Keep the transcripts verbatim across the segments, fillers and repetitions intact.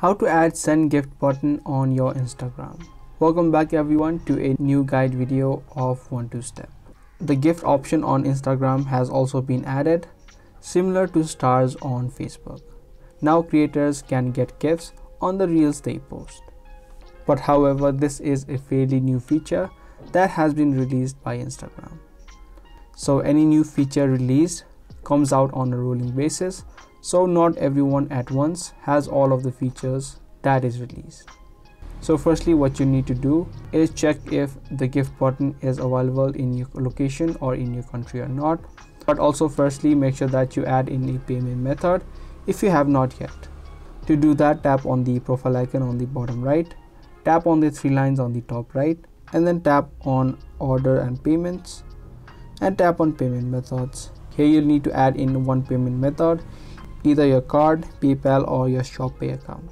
How to add send gift button on your Instagram. Welcome back everyone to a new guide video of one two step. The gift option on Instagram has also been added, similar to stars on Facebook. Now creators can get gifts on the reels they post. But however, this is a fairly new feature that has been released by Instagram. So any new feature released comes out on a rolling basis, so not everyone at once has all of the features that is released. So firstly, what you need to do is check if the gift button is available in your location or in your country or not. But also firstly, make sure that you add in a payment method if you have not yet. To do that, tap on the profile icon on the bottom right, tap on the three lines on the top right, and then tap on order and payments and tap on payment methods. Here you'll need to add in one payment method, either your card, PayPal or your ShopPay account.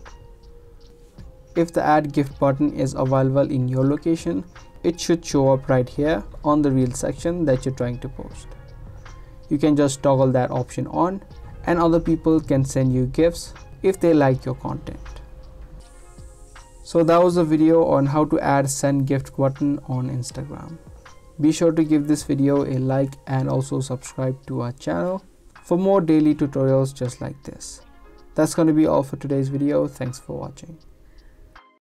If the add gift button is available in your location, it should show up right here on the reel section that you're trying to post. You can just toggle that option on and other people can send you gifts if they like your content. So that was the video on how to add send gift button on Instagram. Be sure to give this video a like and also subscribe to our channel for more daily tutorials just like this. That's going to be all for today's video. Thanks for watching.